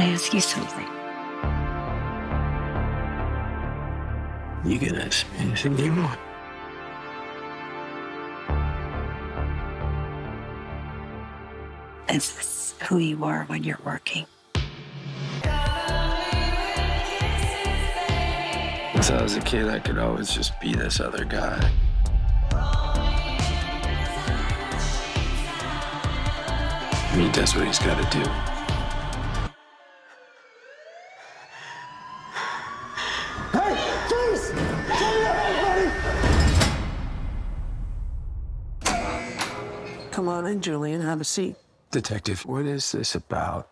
Can I ask you something? You can ask me anything you want. Is this who you are when you're working? Since I was a kid, I could always just be this other guy. I mean, that's what he's got to do. Hey, please! Hurry up, everybody! Come on in, Julian. Have a seat. Detective, what is this about?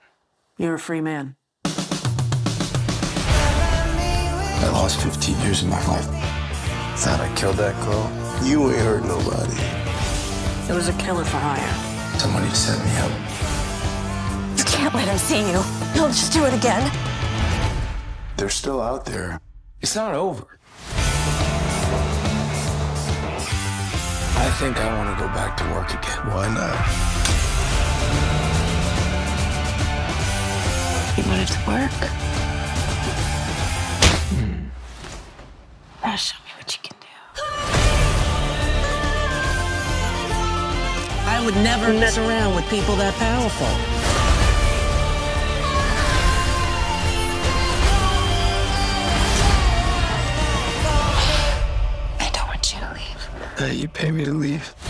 You're a free man. I lost 15 years of my life. Thought I killed that girl. You ain't hurt nobody. It was a killer for hire. Somebody set me up. You can't let him see you. He'll just do it again. They're still out there. It's not over. I think I want to go back to work again. Why not? You wanted to work? Now show me what you can do. I would never mess around with people that powerful. I don't want you to leave. You pay me to leave?